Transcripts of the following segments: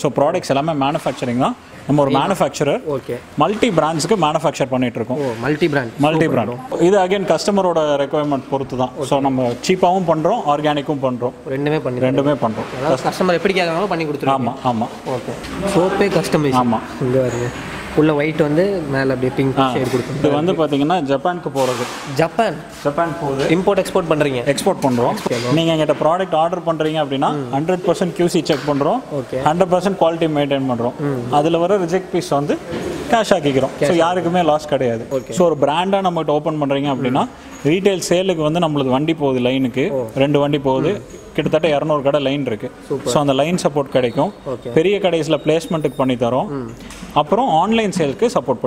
So products are manufacturing. We are a manufacturer. Okay. Multi brands manufacture. Oh, multi brand. Multi brand. This is again customer requirement. Okay. So we are cheap and organic. We are customer every day. Okay. So pay customization. White on the pink shade. The one that Japan. Japan? Japan. Import export. Export. You get a product order 100% QC check, 100% quality maintain. That's reject piece on the cash. So you lost. So a brand we open retail sale we line two. கிட்டத்தட்ட 200 கடை line இருக்கு so அந்த line support கிடைக்கும் பெரிய கடைஸ்ல பிளேஸ்மென்ட்க்கு பண்ணி தரோம் அப்புறம் online சேல்க்கு support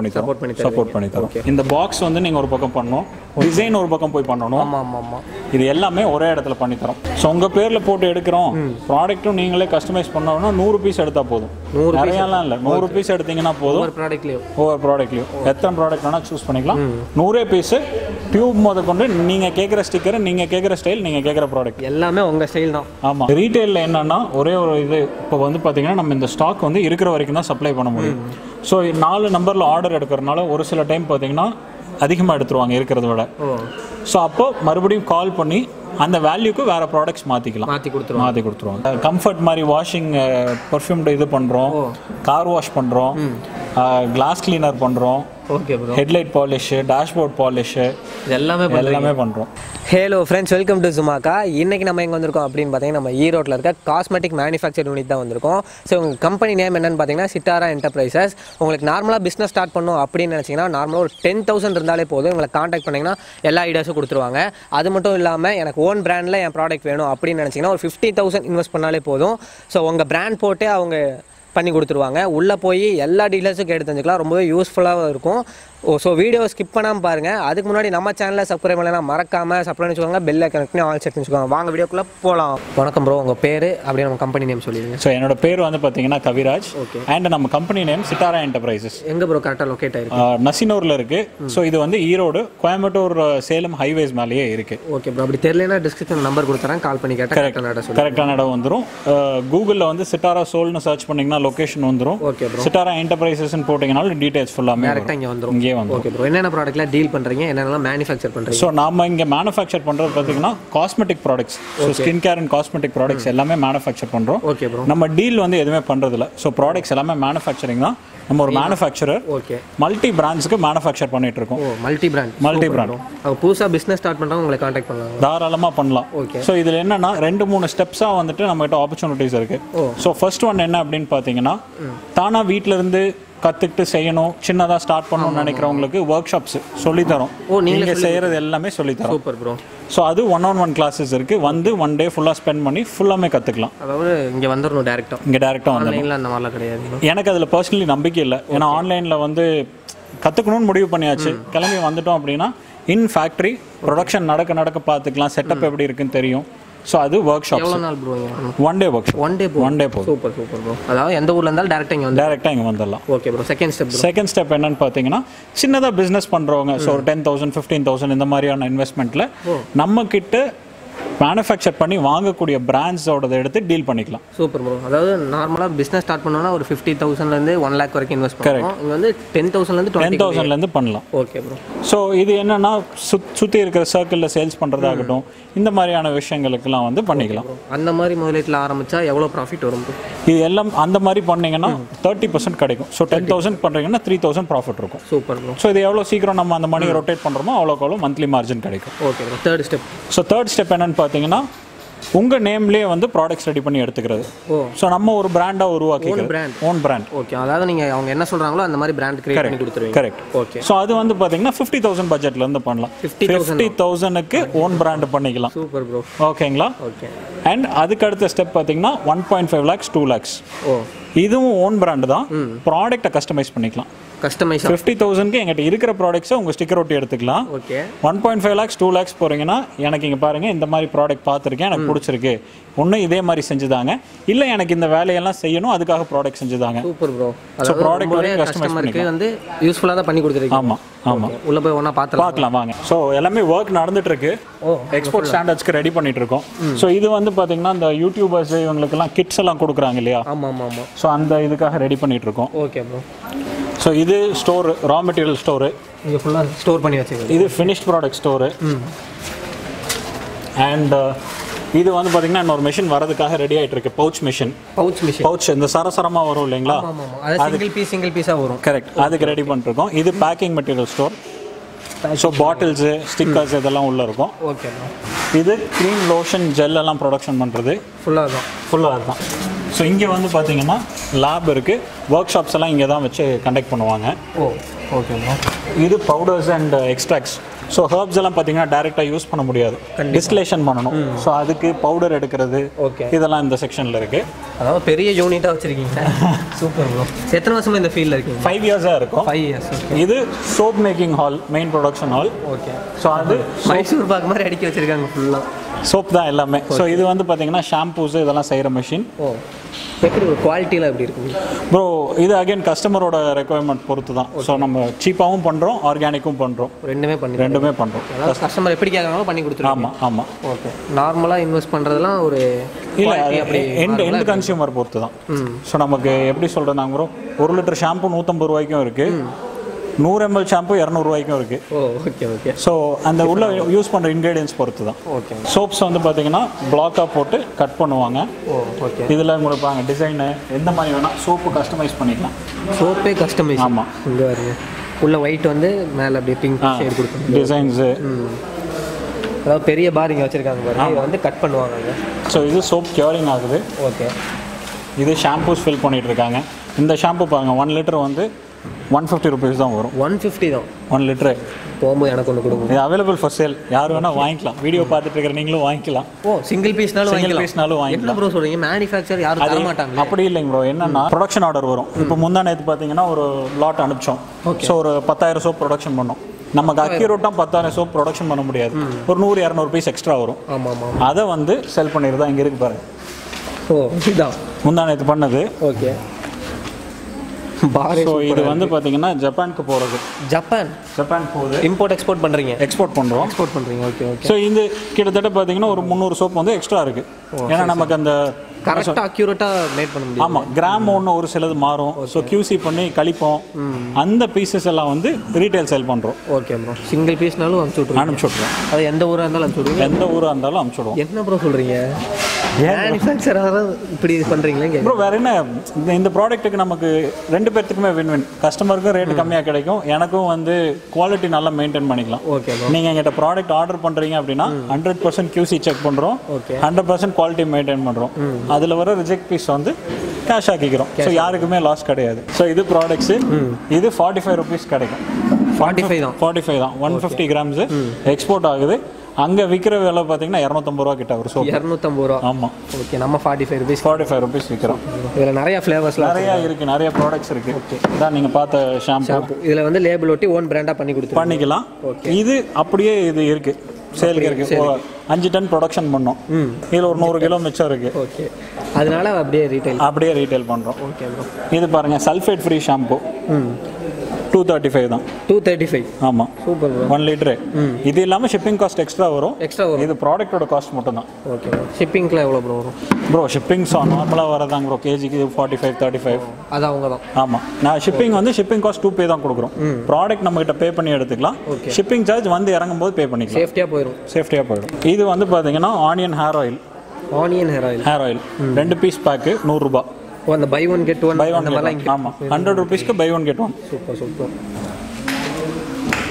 பண்ணி தரோம் இந்த பாக்ஸ் வந்து நீங்க ஒரு பக்கம் பண்ணனும் டிசைன் ஒரு பக்கம் போய் பண்ணனும் ஆமா இது எல்லாமே ஒரே இடத்துல பண்ணி தரோம் சோ உங்க பேர்ல போட்டு எடுக்கறோம் ப்ராடக்ட்டும் நீங்களே கஸ்டமைஸ் பண்ணனும்னா 100 பீஸ் எடுத்தா போதும் 100 பீஸ் இல்ல 100 பீஸ் எடுத்தீங்கன்னா போதும் ஒவ்வொரு ப்ராடக்ட்லயே எத்தனை ப்ராடக்ட் வேணா சூஸ் பண்ணிக்கலாம் 100 பீஸ் டியூப் முதக்கொண்டு நீங்க கேக்குற ஸ்டிக்கர் நீங்க கேக்குற ஸ்டைல் நீங்க கேக்குற ப்ராடக்ட் எல்லாமே உங்க ஸ்டைல் தான் ஆமா ரீட்டெயில்ல என்னன்னா ஒரே ஒரு இது இப்ப வந்து பாத்தீங்கன்னா நம்ம இந்த ஸ்டாக் வந்து இருக்குற வரைக்கும் தான் சப்ளை பண்ண முடியும் சோ 4 நம்பர்ல ஆர்டர் எடுக்கறனால ஒரு சில டைம் பாத்தீங்கன்னா அதிகமா எடுத்துருவாங்க இருக்குறத விட சோ அப்போ மறுபடியும் கால் பண்ணி அந்த வேல்யூக்கு வேற ப்ராடக்ட்ஸ் மாத்தி கொடுத்துருவாங்க கம்ஃபர்ட் மாதிரி வாஷிங் பெர்ஃப்யூம் இது பண்றோம் கார் வாஷ் பண்றோம் கிளாஸ் கிளீனர் பண்றோம் okay bro headlight polish dashboard polish idellame pandrom hello friends welcome to Zumaka inniki nama enga vandirukom appdin pathina nama Erode la irukka cosmetic manufacturing unit da vandirukom so unga company name enna nu pathina Sitara Enterprises ungalku normally business start pannom appdin nenachina normally or 10000 irundale podum ungalku contact pannina ella ideas kuduthruvaanga adu mattum illama enak own brand la en product venum appdin nenachina or 50000 invest pannale podum so unga brand pote avanga பண்ணி கொடுத்துருவாங்க உள்ள போய் எல்லா டீடைல்ஸும் கேட்டு தெரிஞ்சுக்கலாம் ரொம்பவே யூஸ்ஃபுல்லாக இருக்கும் ஸோ வீடியோ ஸ்கிப் பண்ணாமல் பாருங்கள் அதுக்கு முன்னாடி நம்ம சேனலில் சப்ஸ்கிரைப் பண்ணலாம் மறக்காமல் சப்ஸ்கிரைப் பண்ணிச்சுக்கோங்க பெல்லை கனெக்ட் பண்ணி ஆல் செட் பண்ணிச்சுக்கோங்க வாங்க வீடியோக்குள்ளே போகலாம் வணக்கம் ப்ரோ உங்கள் பேர் அப்படியே நம்ம கம்பெனி நேம் சொல்லிடுங்க ஸோ என்னோட பேர் வந்து பார்த்தீங்கன்னா கவிராஜ் ஓகே அண்ட் நம்ம கம்பெனி நேம் சிட்டாரா என்டர்பிரைசஸ் எங்கே ப்ரோ கரெக்டாக லொக்கேட் ஆயிருக்கு நசியனூரில் இருக்குது ஸோ இது வந்து ஈரோடு கோயம்புத்தூர் சேலம் ஹைவேஸ் மேலேயே இருக்குது ஓகே ப்ரோ அப்படி தெரியலன்னா டிஸ்கிரிப்ஷன் நம்பர் கொடுத்துறேன் கால் பண்ணி கேட்டால் கரெக்டான இடம் வந்துடும் கூகுளில் வந்து சிட்டாரா சோல்னு சர்ச் பண்ணிங்கன்னா லொக்கேஷன் வந்துடும் ஓகே ப்ரோ சிட்டாரா என்டர்பிரைசஸ்னு போட்டிங்கனாலும் டீடைல்ஸ் ஃபுல்லாமே கரெக்டாக இங்கே வந்துடும் Okay bro enna productla deal pandreenga enna manufacture pandreenga so naama inga manufacture pandradhu pathina cosmetic products so skincare and cosmetic products ellame manufacture pandrom okay bro nama deal vandu edume pandradilla so products ellame manufacturing da நம்ம ஒரு manufacturer okay multi பிராண்ட்ஸ்க்கு manufacture பண்ணிட்டு இருக்கோம் oh multi brand அவங்க பூசா business start பண்றவங்க உங்களை contact பண்ணலாம் தாராளமா பண்ணலாம் ஓகே சோ இதுல என்னன்னா ரெண்டு மூணு ஸ்டெப்ஸா வந்துட்டு நம்மகிட்ட opportunities இருக்கு சோ ஃபர்ஸ்ட் ஒன் என்ன அப்படினு பாத்தீங்கன்னா தானா வீட்ல இருந்து கத்துக்கிட்டு செய்யணும் சின்னதா ஸ்டார்ட் பண்ணனும்னு நினைக்கிறவங்களுக்கு வொர்க் ஷாப்ஸ் சொல்லி தரோம் ஓ நீங்க செய்யறது எல்லாமே சொல்லி தரோம் சூப்பர் bro சோ அது 1 on 1 கிளாसेस இருக்கு வந்து 1 டே ஃபுல்லா ஸ்பென்ட் பண்ணி ஃபுல்லாமே கத்துக்கலாம் அதாவது இங்க வந்துறணும் டைரக்டா ஆன்லைன்ல அந்த மாதிரி கிடையாது எனக்கு அதுல पर्सनலி நம்பிக்கை இல்ல ஏனா ஆன்லைன்ல வந்து கத்துக்கணும்னு முடிவு பண்ணியாச்சு கிளம்பி வந்துட்டோம் அப்படினா இன் ஃபேக்டரி ப்ரொடக்ஷன் நடக்க பாத்துக்கலாம் செட்டப் எப்படி இருக்குன்னு தெரியும் சோ அது வொர்க் ஷாப்ஸ் எவ்வளவு நாள் bro one day super bro அதாவது எந்த ஊர்ல இருந்தாலும் டைரக்டா இங்க வந்துறலாம் ஓகே bro செகண்ட் ஸ்டெப் என்னன்னு பாத்தீங்கன்னா சின்னதா பிசினஸ் பண்றவங்க சோ 10000 15000 இந்த மாதிரியான இன்வெஸ்ட்மென்ட்ல நம்ம கிட்ட manufacture பண்ணி வாங்கக்கூடிய brands ஓடத எடுத்து டீல் பண்ணிக்கலாம் சூப்பர் bro அதாவது நார்மலா business start பண்ணனும்னா ஒரு 50000 ல இருந்து 1 lakh வரைக்கும் இன்வெஸ்ட் பண்ணலாம் இங்க வந்து 10000 ல இருந்து 20000 ல இருந்து பண்ணலாம் ஓகே bro சோ இது என்னன்னா சுத்தி இருக்கிற சர்க்கிள்ல சேல்ஸ் பண்றதாகட்டும் இந்த மாதிரியான விஷயங்களுக்குலாம் வந்து பண்ணிக்கலாம் அந்த மாதிரி முதலீட்டுல ஆரம்பிச்சா எவ்வளவு profit வரும் இது எல்லாம் அந்த மாதிரி பண்ணீங்கன்னா 30% கிடைக்கும் சோ 10000 பண்றீங்கன்னா 3000 profit இருக்கும் சூப்பர் bro சோ இது எவ்வளவு சீக்கிரம் நம்ம அந்த மணியை ரொட்டேட் பண்றோமோ அவ்வளவுக்கு monthly margin கிடைக்கும் ஓகே bro third step என்னன்னா பாத்தீங்கன்னா உங்க நேம்லயே வந்து ப்ராடக்ட்ஸ் ரெடி பண்ணி எடுத்துக்கிறது சோ நம்ம ஒரு பிராண்டா உருவாக்கிக்கிறது own brand ஓகே அதாவது நீங்க அவங்க என்ன சொல்றாங்களோ அந்த மாதிரி பிராண்ட் கிரியேட் பண்ணி கொடுத்துருவீங்க கரெக்ட் ஓகே சோ அது வந்து பாத்தீங்கன்னா 50000 பட்ஜெட்ல இருந்து பண்ணலாம் 50000 க்கு own brand பண்ணிக்கலாம் சூப்பர் bro ஓகேங்களா ஓகே and அதுக்கு அடுத்த ஸ்டெப் பாத்தீங்கன்னா 1.5 lakhs 2 lakhs ஓ இதுவும் own brand தான் ப்ராடக்ட்ட கஸ்டமைஸ் பண்ணிக்கலாம் கஸ்டமைஸ் 50000 க்கு எங்கட்ட இருக்கிற ப்ராடக்ட்ஸ் உங்க ஸ்டிக்கர் ஒட்டி எடுத்துக்கலாம் ஓகே 1.5 lakhs 2 lakhs போறீங்கனா எனக்கு இங்க பாருங்க இந்த மாதிரி ப்ராடக்ட் பாத்துர்க்கேன் எனக்கு பிடிச்சிருக்கு ஒண்ணே இதே மாதிரி செஞ்சுதாங்க இல்ல எனக்கு இந்த வேலையெல்லாம் செய்யணும் அதுக்காக ப்ராடக்ட் செஞ்சுதாங்க சூப்பர் bro சோ ப்ராடக்ட் ஒரே கஸ்டமருக்கு வந்து யூஸ்ஃபுல்லா தான் பண்ணி கொடுத்துருக்கீங்க ஆமா So, work export standards ready. So, this is the YouTubers kits. So, ready. Okay, bro. So, this is store, raw material store. This is finished product store. And this is a machine ready to pouch machine. Pouch machine. Pouch in the Sarasarama or Lengla. Single piece of correct. That's ready to go. This is packing material store. So bottles, stickers, okay. This is cream, lotion, gel production. Full. So here you lab workshops conduct. Oh, okay. This is powders and extracts. So herbs you can directly use distillation. So that's powder okay. This is in the section. That's a big unit. Super bro. How long in the field? 5 years. 5 years. Okay. This is soap making hall, main production hall. Okay. So that's Mysore Bagmar soap da ellame. So this is shampoos idala machine. Oh. Quality bro, this is again customer requirement. Okay. So we cheap and organic. Rendume customer okay. Normally invest end consumer. So we 1 liter shampoo 100 ml shampoo 200. Oh, okay. So and the use ingredients. Okay. Soaps on the block up cut. Oh, okay. This design soap customize soap customize. White on the pink shade designs. Cut. So this is soap curing. Okay. This shampoos fill panniterukanga. This shampoo 1 liter 150 rupees. 150 though. 1 liter. Available for sale. Video oh, single piece nalo manufacturer production order lot okay. So oru 10000 soap production production 100 piece extra sell okay. So, this is Japan. Japan? Import-export? Export. Okay. So, this is 300 soap extra. Correct, accurate made. Gram one so QC panni kalipom. And the pieces retail sell. Okay bro. Single piece nalo amchutrukku. Bro, vera enna indha product ku namakku rendu perthukkume win-win. Customer ku rate kammiya kedaikum, enakku quality nalla maintain pannikalam. Okay bro. Neenga ingata product order pandringa appadina 100% QC check pandrom. 100% quality maintain pandrom. That's why reject piece on the cash. So, yarukume loss kadiyadu. So, this products, this is 45 rupees. 45 150 grams export agudhu. Anga vikra vela pathina 250 rupees kitta soap. 250. Amma. Okay, namma 45 rupees. 45 rupees vikram. Idhula nariya flavors la irukku, nariya products irukku. Okay. Idha neenga paatha shampoo. Idhula label otti own brand ah panni kuduthu. Pannikalam. Okay. Idhu appadiye idhu irukku. Sale irukku. 5 ton production பண்ணோம். இதுல ஒரு 100 kilo மிச்சம் இருக்கு. Okay. அதனால அப்படியே retail பண்றோம். Okay bro. இது பாருங்க சல்ஃபேட் ஃப்ரீ ஷாம்பு. 235 தான். 235. ஆமா. Super bro. 1 லிட்டர். இது இல்லாம ஷிப்பிங் காஸ்ட் எக்ஸ்ட்ரா வரும். இது ப்ராடக்ட்டோட காஸ்ட் மட்டும் தான். Okay bro. ஷிப்பிங்ல எவ்வளவு bro வரும்? bro ஷிப்பிங் சா நார்மலா வரதாங்க bro. கேஜிக்கு 45 35. அது அவங்க தான். ஆமா. நான் ஷிப்பிங் ஷிப்பிங் காஸ்ட் 2 பே தான் கொடுக்குறோம். ப்ராடக்ட் நம்ம கிட்ட பே பண்ணி எடுத்துக்கலாம். ஷிப்பிங் சார்ஜ் இறங்கும்போது பே பண்ணிக்கலாம். சேஃப்டியா போயிடும். இது onion hair oil rendu piece pack 100 rupees. Oh, and the buy one get one. 100 rupees ku buy one get one. Super.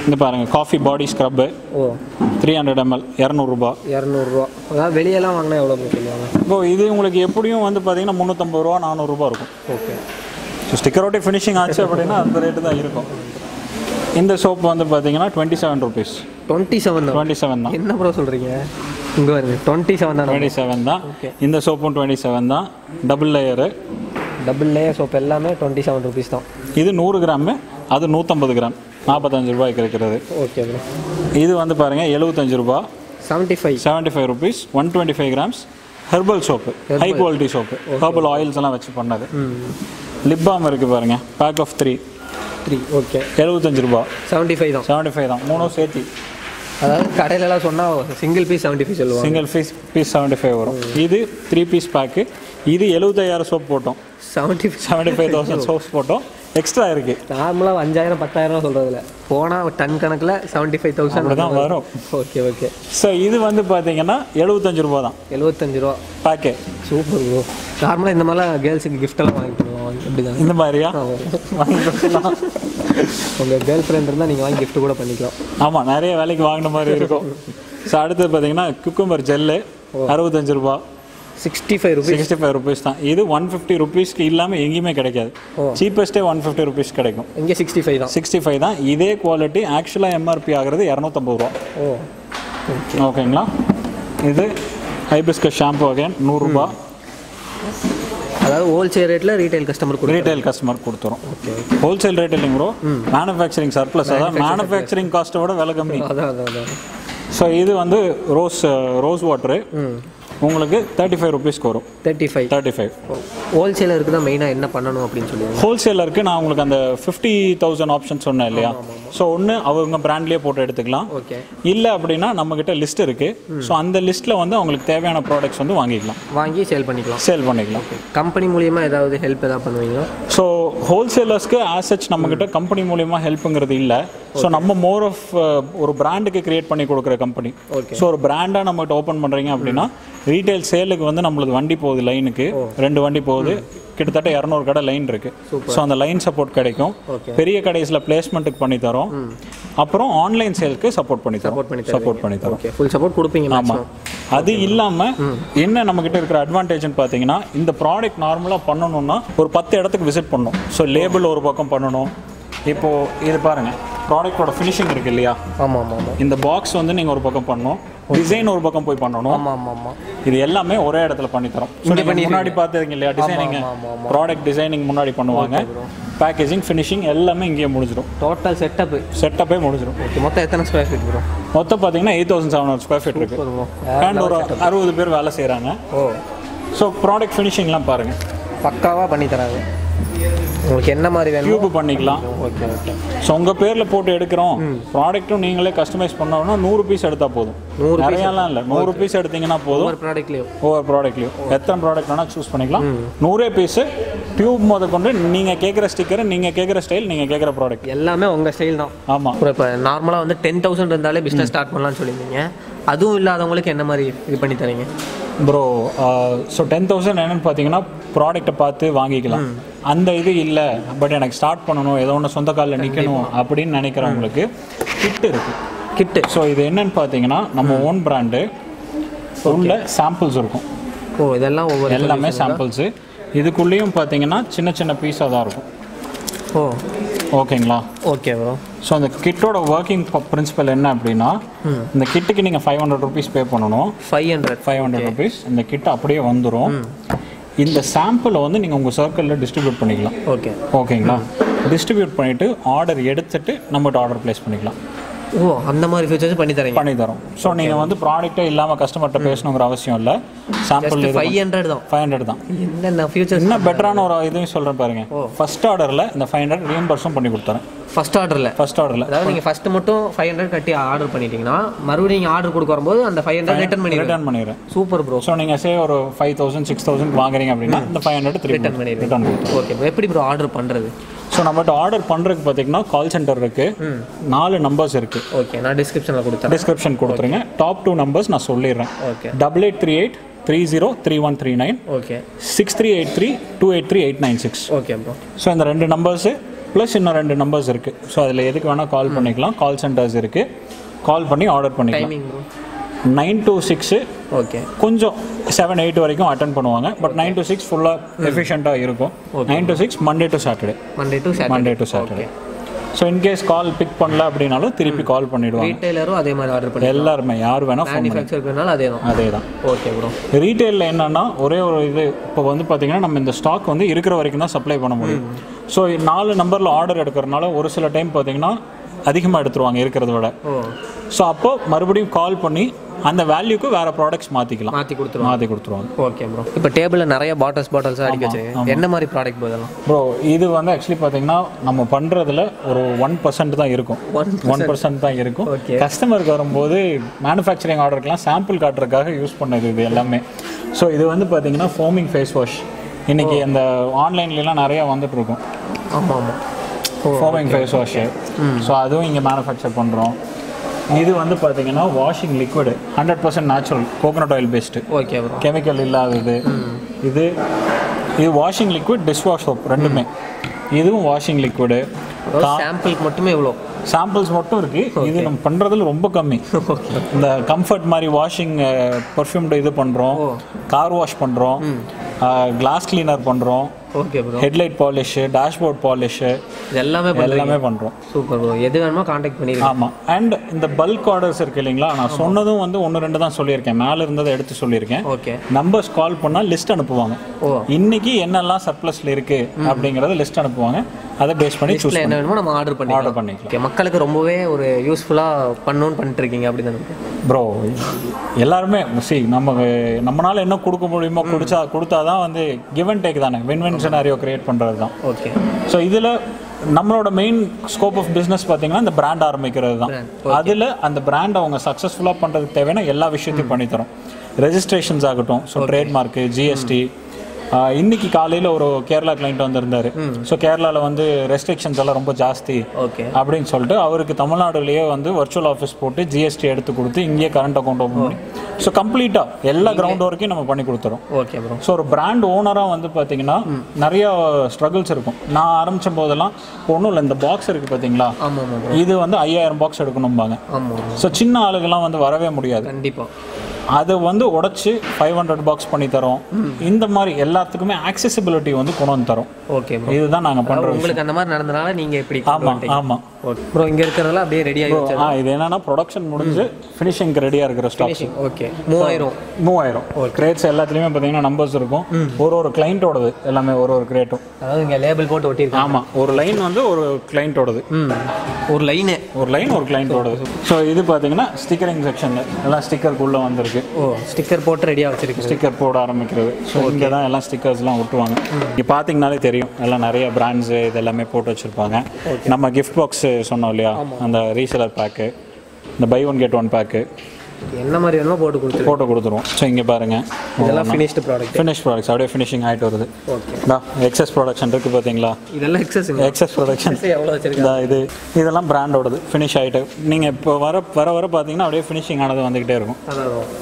Inga paranga coffee body scrub. Oh. 300 ml 200 rupees. Adha veliyala vaangna evlo poduvaanga bro. Idu ungalku eppadiyum 350 rupees 400 rupees irukum. Okay. So sticker out finishing aachu appadina andha rate da irukum. இந்த soap 27 rupees. 27 தான். என்ன bro சொல்றீங்க? இங்க பாருங்க 27 தான். இந்த சோப்பும் 27 தான். டபுள் லேயர் சோப் எல்லாமே 27 rupees தான். இது 100 கிராம், அது 150 கிராம். 45 ரூபாய் கிடைக்குது. Okay bro. இது பாருங்க 75 ரூபாய். 75 rupees 125 grams herbal soap. High quality soap. Herbal oils எல்லாம் வச்சு பண்ணது. லிப் பாம் இருக்கு பாருங்க. Pack of 3. 3. Okay. 75 75 75 3 சேத்தி. அதாவது கடையில எல்லாம் சொன்னா single piece 75 சொல்லுவாங்க. Single piece 75 வரும். இது 3 piece pack. இது 75000 சோப் போட்டோம். 75000 சோப்ஸ் போட்டோம். எக்ஸ்ட்ரா இருக்கு. நார்மலா 5000 10000 சொல்றதுல போனா டன் கணக்குல 75000 அவ்வளவுதான் வரும். Okay okay. சோ இது வந்து பாத்தீங்கன்னா 75 ரூபாய் தான். 75 ரூபாய் பாக்கே. Super bro. நார்மலா இந்த மாதிரி गर्ल्सக்கு gift எல்லாம் வாங்கிடுவாங்க. அப்படிதான். இந்த மாதிரியா? வாங்கிடுவாங்க. உங்க गर्ल friend இருந்தா நீங்க வாங்கி gift கூட பண்ணிக்கலாம். ஆமா, நிறைய வேலைக்கு வாங்குற மாதிரி இருக்கும். சோ அடுத்து பாத்தீங்கன்னா cucumber gel 65 ரூபாய். 65 rupees 65 rupees தான் இது 150 rupees க்கு இல்லாம எங்கயுமே கிடைக்காது cheapest 150 rupees கிடைக்கும் இங்க 65 தான் 65 தான் இதே குவாலிட்டி actually MRP ஆகிறது 250 ரூபாய் ஓ ஓகே ஓகேங்களா இது ஹைபிஸ்கஸ் ஷாம்பு again 100 ரூபாய் அதாவது ஹோல்சேல் ரேட்ல ரீட்டைல் கஸ்டமர் கொடுத்து ரீட்டைல் கஸ்டமர் கொடுத்துறோம் ஓகே ஹோல்சேல் ரேட் இல்லங்க bro manufacturing surplus அதாவது manufacturing cost ஓட விலை கம்மி அதான் சோ இது வந்து ரோஸ் வாட்டர் உங்களுக்கு 35 ரூபீஸ் வரும் 35 ஹோல்சேலருக்கு தான் மெயினா என்ன பண்ணனும் அப்படினு சொல்லுங்க ஹோல்சேலருக்கு நான் உங்களுக்கு அந்த 50000 ஆப்ஷன் சொன்னேன் இல்லையா சோ ஒண்ணு அவங்க பிராண்ட்லயே போட்டு எடுத்துக்கலாம் ஓகே இல்ல அப்படினா நம்ம கிட்ட லிஸ்ட் இருக்கு சோ அந்த லிஸ்ட்ல வந்து உங்களுக்கு தேவையான products வந்து வாங்கிக்கலாம் வாங்கி சேல் பண்ணிக்கலாம் கம்பெனி மூலமா ஏதாவது ஹெல்ப் ஏதாவது பண்ணுவீங்களா சோ ஹோல்சேலர்ஸ்க்கு ஆசெட்ஸ் நம்ம கிட்ட கம்பெனி மூலமா ஹெல்ப்ங்கிறது இல்ல சோ நம்ம மோர் ஆஃப் ஒரு பிராண்டுக்கு கிரியேட் பண்ணி கொடுக்கிற கம்பெனி சோ ஒரு பிராண்டா நம்ம கிட்ட ஓபன் பண்றீங்க அப்படினா ரீட்டெயில் சேலுக்கு வந்து நம்மளுக்கு வண்டி போகுது லைனுக்கு 2 வண்டி போகுது கிட்டத்தட்ட 200 கடை லைன் இருக்கு சோ அந்த லைன் சப்போர்ட் கிடைக்கும் பெரிய கடைஸ்ல பிளேஸ்மென்ட்க்கு பண்ணி தரோம் அப்புறம் ஆன்லைன் சேலுக்கு சப்போர்ட் பண்ணி தரோம் ஓகே ফুল சப்போர்ட் கொடுப்பீங்க ஆமா அது இல்லாம என்ன நம்ம கிட்ட இருக்கிற அட்வான்டேஜ்னு பாத்தீங்கன்னா இந்த ப்ராடக்ட் நார்மலா பண்ணனும்னா ஒரு 10 இடத்துக்கு விசிட் பண்ணனும் சோ லேபிள் ஒரு பக்கம் பண்ணனும் இப்போ இது பாருங்க ப்ராடக்ட்டோட ஃபினிஷிங் இருக்கு இல்லையா ஆமா ஆமா இந்த பாக்ஸ் வந்து நீங்க ஒரு பக்கம் பண்ணனும் டிசைன் ஒரு பக்கம் போய் பண்ணனும் ஆமா ஆமா இது எல்லாமே ஒரே இடத்துல பண்ணி தரோம் நீங்க முன்னாடி பார்த்தீங்க இல்லையா டிசைனிங் ப்ராடக்ட் டிசைனிங் முன்னாடி பண்ணுவாங்க பேக்கேஜிங் ஃபினிஷிங் எல்லாமே இங்கேயே முடிஞ்சிரும் டோட்டல் செட்டப்பே முடிஞ்சிரும் ஓகே மொத்தம் எத்தனை ஸ்கொயர் ஃபீட் ப்ரோ மொத்தம் பாத்தீங்கன்னா 8700 ஸ்கொயர் ஃபீட் இருக்கு அண்ட் ஒரு 60 பேர் வேலை செய்றாங்க ஓ சோ ப்ராடக்ட் ஃபினிஷிங்லாம் பாருங்க பக்காவா பண்ணி தராங்க உங்களுக்கு என்ன மாதிரி வேணும் கியூப் பண்ணிக்கலாம் ஓகே ஓகே சோ உங்க பேர்ல போட்டு எடுக்கறோம் ப்ராடக்ட்டும் நீங்களே கஸ்டமைஸ் பண்ணனும்னா 100 பீஸ் எடுத்தா போதும் 100 பீஸ்லாம் இல்ல 100 பீஸ் எடுத்தீங்கன்னா போதும் ஒவ்வொரு ப்ராடக்ட்லயும் எத்தனை ப்ராடக்ட் வேணா चूஸ் பண்ணிக்கலாம் 100 பீஸ் டியூப் முதக்கொண்டு நீங்க கேக்குற ஸ்டிக்கர் நீங்க கேக்குற ஸ்டைல் நீங்க கேக்குற ப்ராடக்ட் எல்லாமே உங்க ஸ்டைல் தான் ஆமா இப்போ நார்மலா வந்து 10000 இருந்தாலே பிசினஸ் ஸ்டார்ட் பண்ணலாம்னு சொல்லிருந்தீங்க அதுவும் இல்லாதவங்களுக்கு என்ன மாதிரி இது பண்ணி தரீங்க bro so 10000 என்னன்னு பாத்தீங்கன்னா ப்ராடக்ட்ட பார்த்து வாங்கிக்கலாம் அந்த இது இல்ல பட் எனக்கு ஸ்டார்ட் பண்ணனும் ஏதோ ஒண்ணு சொந்த கால்ல நிக்கணும் அப்படினு நினைக்கிறவங்களுக்கு கிட் இருக்கு கிட் சோ இது என்னன்னு பாத்தீங்கன்னா நம்ம ஓன் பிராண்ட் உள்ள சாம்பிள்ஸ் இருக்கும் ஓ இதெல்லாம் ஒவ்வொரு எல்லாமே சாம்பிள்ஸ் இதுக்குள்ளேயும் பாத்தீங்கன்னா சின்ன சின்ன பீஸா தான் இருக்கும் ஓ ஓகேங்களா ஓகே bro சோ அந்த கிட்டோட வர்க்கிங் பிரின்சிபல் என்ன அப்படினா இந்த கிட்க்கு நீங்க 500 ரூபீஸ் பே பண்ணனும் 500 ரூபீஸ் அந்த கிட் அப்படியே வந்துரும் இந்த சாம்பிளை வந்து நீங்க உங்க சர்க்கிள்ல டிஸ்ட்ரிபியூட் பண்ணிக்கலாம் ஓகே ஓகேங்களா டிஸ்ட்ரிபியூட் பண்ணிட்டு ஆர்டர் எடுத்துட்டு நம்மட்ட ஆர்டர் பிளேஸ் பண்ணிக்கலாம் ஓ அந்த மாதிரி ஃபீச்சர்ஸ் பண்ணி தரோம் சோ நீங்க வந்து ப்ராடக்ட்டே இல்லாம கஸ்டமர்ட்ட பேசணும்ங்கற அவசியம் இல்ல சாம்பிள் 500 தான் என்ன ஃபீச்சர்ஸ் என்ன பெட்டரான ஒரு இதுன்னு சொல்றேன் பாருங்க ஃபர்ஸ்ட் ஆர்டர்ல இந்த 500 ரீம்பர்ஸ் பண்ணி கொடுத்தறேன் ஃபர்ஸ்ட் ஆர்டர்ல அதாவது நீங்க ஃபர்ஸ்ட் மட்டும் 500 கட்டி ஆர்டர் பண்ணிட்டீங்கன்னா மறுபடியும் நீங்க ஆர்டர் கொடுக்க வரும்போது அந்த 500 ரிட்டர்ன் பண்ணிடுறேன் சூப்பர் bro சோ நீங்க சே ஒரு 5000 6000 வாங்குறீங்க அப்படினா அந்த 500 திருப்பி ரிட்டர்ன் பண்ணிடுறேன் ஓகே எப்படி bro ஆர்டர் பண்றது சோ நம்மட்ட ஆர்டர் பண்றதுக்கு பாத்தீங்கன்னா கால் சென்டர் இருக்கு 4 நம்பர்ஸ் இருக்கு ஓகே நான் டிஸ்கிரிப்ஷன்ல கொடுத்துறேன் டாப் 2 நம்பர்ஸ் நான் சொல்லிறேன் okay 8838303139 okay 6383283896 okay bro so இந்த ரெண்டு நம்பர்ஸ் ப்ளஸ் இன்னும் 2 நம்பர்ஸ் இருக்கு ஸோ அதில் எதுக்கு வேணால் கால் பண்ணிக்கலாம் கால் சென்டர்ஸ் இருக்கு கால் பண்ணி ஆர்டர் பண்ணிக்கலாம் 9 to 6 ஓகே கொஞ்சம் 7-8 வரைக்கும் அட்டெண்ட் பண்ணுவாங்க பட் 9 to 6 ஃபுல்லாக எஃபிஷியண்டாக இருக்கும் 9 to 6 Monday to Saturday so in case call pick பண்ணல அப்படின்னாலும் திருப்பி கால் பண்ணிடுவாங்க ரீட்டைலரும் அதே மாதிரி ஆர்டர் பண்ணி எல்லாருமே யார் வேணால் மேனுஃபேக்சர்னால அதே தான் ஓகே bro ரீட்டைலில் என்னன்னா ஒரே ஒரு இது இப்போ வந்து பார்த்தீங்கன்னா நம்ம இந்த ஸ்டாக் வந்து இருக்கிற வரைக்கும் தான் சப்ளை பண்ண முடியும் ஸோ 4 நம்பரில் ஆர்டர் எடுக்கிறதுனால ஒரு சில டைம் பார்த்தீங்கன்னா அதிகமாக எடுத்துருவாங்க இருக்கிறத விட ஸோ அப்போ மறுபடியும் கால் பண்ணி அந்த வேல்யூக்கு வேற products மாத்திக்கலாம் மாத்தி கொடுத்துருவாங்க ஓகே bro இப்போ டேபிள்ல நிறைய bottles அடிக்க வச்சிருக்கீங்க என்ன மாதிரி product போதலாம் bro இது வந்து एक्चुअली பாத்தீங்கன்னா நம்ம பண்றதுல ஒரு 1% தான் இருக்கும் 1% தான் இருக்கும் கஸ்டமருக்கு வரும்போது manufacturing ஆர்டர்க்கெல்லாம் sample காட்றதுக்காக யூஸ் பண்ணது இது எல்லாமே சோ இது வந்து பாத்தீங்கன்னா foaming face wash இன்னைக்கு அந்த ஆன்லைன்ல எல்லாம் நிறைய வந்துட்டு இருக்கும் ஆமா ஆமா foaming face wash சோ அதுவும் இங்க manufacture பண்றோம் இது வந்து பாத்தீங்கன்னா washing liquid 100% natural coconut oil based okay bro chemical இல்லாதது இது washing liquid dish wash soap ரெண்டுமே இதுவும் வாஷிங் லிக்விட் சாம்பிள்க்கு மட்டுமே இவ்ளோ சாம்பிள்ஸ் மட்டும் இருக்கு இது நம்ம பண்றதுல ரொம்ப கம்மி இந்த கம்ஃபர்ட் மாதிரி வாஷிங் பெர்ஃப்யூம் இது பண்றோம் கார் வாஷ் பண்றோம் கிளாஸ் கிளீனர் பண்றோம் okay bro headlight polish dashboard polish எல்லாமே பண்றோம் சூப்பர் bro எது வேணுமோ कांटेक्ट பண்ணிருங்க ஆமா and இந்த பல்க் ஆர்டர்ஸ் இருக்குலீங்களா நான் சொன்னதும் வந்து ஒன்னு ரெண்டு தான் சொல்லியிருக்கேன் மேல இருந்ததை எடுத்து சொல்லியிருக்கேன் ஓகே நம்பர்ஸ் கால் பண்ணா லிஸ்ட் அனுப்புவாங்க இன்னைக்கு என்னெல்லாம் சர்ப்ளஸ்ல இருக்கு அப்படிங்கறத லிஸ்ட் அனுப்புவாங்க அத பேஸ் பண்ணி चूஸ் பண்ணி வேணுமோ நம்ம ஆர்டர் பண்ணிக்கலாம் ஓகே மக்களுக்கு ரொம்பவே ஒரு யூஸ்ஃபுல்லா பண்ணனும் பண்ணிட்டு இருக்கீங்க அப்படி தான bro எல்லாரும் see நம்மனால என்ன கொடுக்க முடியுமோ கொடுத்தாதான் வந்து give and take தான win win scenario create பண்றதுதான் ஓகே சோ இதுல நம்மளோட மெயின் ஸ்கோப் ஆஃப் பிசினஸ் பாத்தீங்கன்னா அந்த பிராண்ட் ஆரம்பிக்கிறதுதான் அதுல அந்த பிராண்ட் அவங்க சக்சஸ்ஃபுல்லா பண்றதுக்கு தேவையான எல்லா விஷயத்தையும் பண்ணி தரோம் ரெஜிஸ்ட்ரேஷன்ஸ் ஆகட்டும் சோ ட்ரேட் மார்க் ஜிஎஸ்டி இன்னைக்கு காலையில ஒரு கேரளா கிளையன்ட் வந்திருந்தாரு சோ கேரளால வந்து ரெஸ்ட்ரிக்ஷன்ஸ் எல்லாம் ரொம்ப ஜாஸ்தி அப்படின்னு சொல்லிட்டு அவருக்கு தமிழ்நாடுலயே வந்து வர்ச்சுவல் ஆஃபீஸ் போட்டு ஜிஎஸ்டி எடுத்து கொடுத்து இங்கே கரண்ட் அக்கௌண்ட் ஓபன் பண்ணி சோ கம்ப்ளீட்டா எல்லா கிரவுண்ட் வர்க்கும் நம்ம பண்ணி கொடுத்துறோம் ஓகே bro சோ ஒரு பிராண்ட் ஓனரா வந்து பாத்தீங்கன்னா நிறைய ஸ்ட்ரகிள்ஸ் இருக்கும் நான் ஆரம்பிச்ச போதெல்லாம் ஒண்ணும் இல்ல இந்த பாக்ஸ் இருக்கு பாத்தீங்களா ஆமா ஆமா இது வந்து 5000 பாக்ஸ் எடுக்கணும்பாங்க ஆமா சோ சின்ன ஆளுகலாம் வந்து வரவே முடியாது கண்டிப்பா அது வந்து உடைச்சு 500 பாக்ஸ் பண்ணி தரோம் இந்த மாதிரி எல்லாத்துக்குமே அக்சஸிபிலிட்டி வந்து கொண்டு வந்து தரோம் ஓகே bro இதுதான் நாங்க பண்றோம் உங்களுக்கு அந்த மாதிரி நடந்தனால நீங்க இப்படி ஆமா ஆமா bro இங்க இருக்குறதெல்லாம் அப்படியே ரெடி ஆயி வச்சிருக்கோம் இது என்னன்னா ப்ரொடக்ஷன் முடிஞ்சு ஃபினிஷிங்க்கு ரெடியா இருக்குற ஸ்டாக்ஸ் ஓகே 3000 கிரேட்ஸ் எல்லாத்துலயுமே பாத்தீங்கன்னா நம்பர்ஸ் இருக்கும் ஒரு கிளையன்ட்டோடது எல்லாமே ஒரு கிரேட்டும் அதாவது இங்க லேபிள் போட்டு ஒட்டிருக்காங்க ஆமா ஒரு லைன் வந்து ஒரு கிளையன்ட்டோடது ஒரு லைன் ஒரு கிளையன்ட்டோடது சோ இது பாத்தீங்கன்னா ஸ்டிக்கரிங் செக்ஷன்ல எல்லா ஸ்டிக்கர் குள்ள வந்திருக்கு ஓ ஸ்டிக்கர் போட்டு ரெடியா வச்சிருக்கீங்க ஸ்டிக்கர் போட ஆரம்பிக்கிறது சோ இங்க தான் எல்லா ஸ்டிக்கர்ஸ்லாம் ஒட்டுவாங்க இங்க பாத்தீங்கனாலே தெரியும் எல்லாம் நிறைய பிராண்ட்ஸ் இதெல்லாம் போட்டு வச்சிருப்பாங்க நம்ம கிஃப்ட் பாக்ஸ் சொன்னோம் இல்லையா அந்த ரீசெலர் பேக் இந்த பை 1 கெட் 1 பேக் என்ன மாதிரி எல்லாம் போட்டு கொடுத்துறோம் சோ இங்க பாருங்க இதெல்லாம் ஃபினிஷ்ட் ப்ராடக்ட்ஸ் அப்படியே ஃபினிஷிங் ஹைட் வருது ஓகே டா எக்ஸஸ் ப்ரொடக்ஷன் இருக்கு பாத்தீங்களா இதெல்லாம் எக்ஸஸ் ப்ரொடக்ஷன் எவ்வளவு வச்சிருக்கீங்க இது இதெல்லாம் பிராண்டோடது ஃபினிஷ் ஹைட் நீங்க இப்ப வர பாத்தீங்கன்னா அப்படியே ஃபினிஷிங் ஆனது வந்துட்டே இருக்கும் அதான்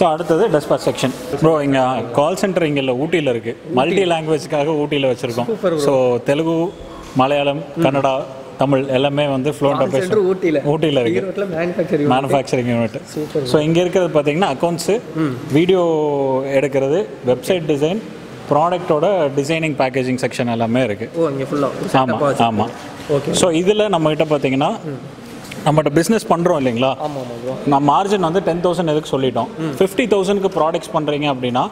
சோ அடுத்து டிஸ்பாச் செக்ஷன் bro இங்க கால் சென்டர் இங்க இல்ல ஊட்டில இருக்கு மல்டி லாங்குவேஜ்காக ஊட்டில வச்சிருக்கோம் சோ தெலுங்கு மலையாளம் கன்னடா தமிழ் எல்லாமே வந்து ஃப்ளூயன்ட் ஆபரேஷன் ஊட்டில இருக்கு ஈரோட்ல manufacturing unit சூப்பர் சோ இங்க இருக்குது பாத்தீங்கன்னா அக்கவுண்ட்ஸ் வீடியோ எடுக்கிறது வெப்சைட் டிசைன் ப்ராடக்ட்டோட டிசைனிங் பேக்கேஜிங் செக்ஷன் எல்லாமே இருக்கு ஓ இங்க ஃபுல்லா ஆமா ஓகே சோ இதுல நம்ம கிட்ட பாத்தீங்கன்னா நம்மட்ட பிசினஸ் பண்றோம் இல்லீங்களா ஆமா bro நம்ம மார்ஜின் வந்து 10000 எதுக்கு சொல்லிட்டோம் 50000 க்கு ப்ராடக்ட்ஸ் பண்றீங்க அப்படினா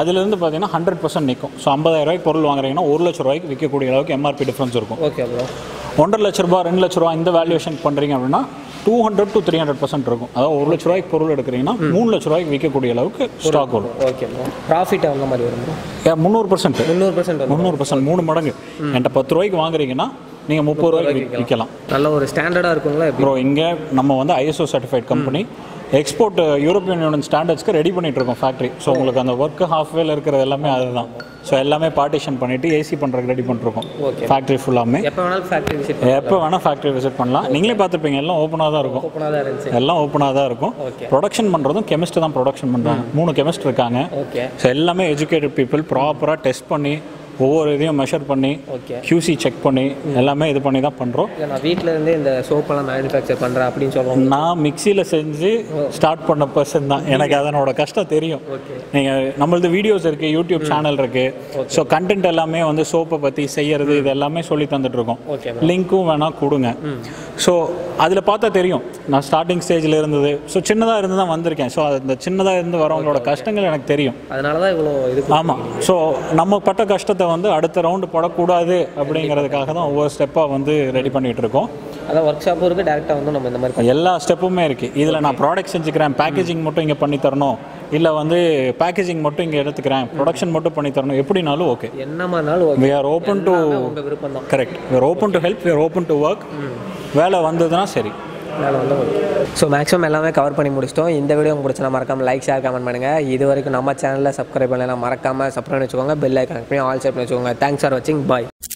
அதுல இருந்து பாத்தீங்கன்னா 100% நிக்கும் சோ 50000 ரூபாய்க்கு பொருள் வாங்குறீங்கன்னா 1 லட்சம் ரூபாய்க்கு விற்க கூடிய அளவுக்கு MRP டிஃபரன்ஸ் இருக்கும் ஓகே bro 1.5 லட்சம் ரூபாய் 2 லட்சம் ரூபாய் இந்த வேல்யூவேஷன் பண்றீங்க அப்படினா 200 to 300% இருக்கும் அதாவது 1 லட்சம் ரூபாய்க்கு பொருள் எடுக்கறீங்கன்னா 3 லட்சம் ரூபாய்க்கு விற்க கூடிய அளவுக்கு ஸ்டாக் வரும் ஓகே bro ப்ராஃபிட் அந்த மாதிரி வரும் bro 300% 3 மடங்கு என்கிட்ட 10 ரூபாய்க்கு வாங்குறீங்கன்னா நீங்க 30 ரூபாய்க்கு விக்கலாம் நல்ல ஒரு ஸ்டாண்டர்டா இருக்குங்களா bro இங்க நம்ம வந்து ISO certified company export European union ஸ்டாண்டர்ட்ஸ்க்கு ரெடி பண்ணிட்டு இருக்கோம் ஃபேக்டரி சோ உங்களுக்கு அந்த வர்க் ஹாஃப் வேல இருக்குறது எல்லாமே அதுதான் சோ எல்லாமே பார்ட்டிஷன் பண்ணிட்டு ஏசி பண்றதுக்கு ரெடி பண்ணிட்டுறோம் ஃபேக்டரி ஃபுல்லாமே எப்போ வேணா ஃபேக்டரி விசிட் பண்ணலாம் நீங்களே பாத்துப்பீங்க எல்லாம் ஓபனா தான் இருக்கும் எல்லாம் ஓபனா தான் இருக்கும் ப்ரொடக்ஷன் பண்றதும் கெமிஸ்ட் தான் ப்ரொடக்ஷன் பண்றாங்க 3 கெமிஸ்ட் இருக்காங்க சோ எல்லாமே எஜுகேட்டட் people ப்ராப்பரா டெஸ்ட் பண்ணி ஒவ்வொரு இதையும் மெஷர் பண்ணி QC செக் பண்ணி எல்லாமே இது பண்ணி தான் பண்றோம் நான் வீட்ல இருந்தே இந்த சோப்பெல்லாம் manufacture பண்றேன் அப்படினு சொல்றோம் நான் மிக்ஸில செஞ்சு ஸ்டார்ட் பண்ண पर्सन தான் எனக்கு அதனோட கஷ்டம் தெரியும் நீங்க நம்மளது வீடியோஸ் இருக்கு YouTube சேனல் இருக்கு சோ கண்டென்ட் எல்லாமே வந்து சோப்பை பத்தி செய்யிறது இது எல்லாமே சொல்லி தந்துட்டு இருக்கோம் லிங்க்கும் வேணா கொடுங்க So, adhila paatha theriyum na starting stage la irundhathu so chinnada irundha dhaan vandiruken so adha chinnada irundha varavangaloda kashtangal enak theriyum adanaladha ivlo idhu aama so namma patta kashtatha vandu adutha round poda koodadhu abdingiradhukaga dhaan over step ah vandu ready pannittu irukom adha workshop irukku direct ah vandu nama indha mari ella step ume irukku idhila na products senjikran packaging mottum inga panni tharano illa vandu packaging mottum inga eduthukuren production mottum panni tharano epdinaalum okay enna maanalu we are open to correct we are open to help we are open to work வேலை வந்ததுனா சரி so maximum எல்லாமே cover பண்ணி முடிச்சிட்டோம் இந்த video உங்களுக்கு பிடிச்சா மறக்காமல் லைக் ஷேர் கமெண்ட் பண்ணுங்கள் இது வரைக்கும் நம்ம சேனலில் சப்ஸ்கிரைப் பண்ணலாம் மறக்காமல் சப்ஸ்கிரைப் வச்சுக்கோங்க பெல் ஐக்கான் பண்ணி ஆல் செட் பண்ணி வச்சுக்கோங்க தேங்க்ஸ் ஃபார் வாட்சிங் பாய்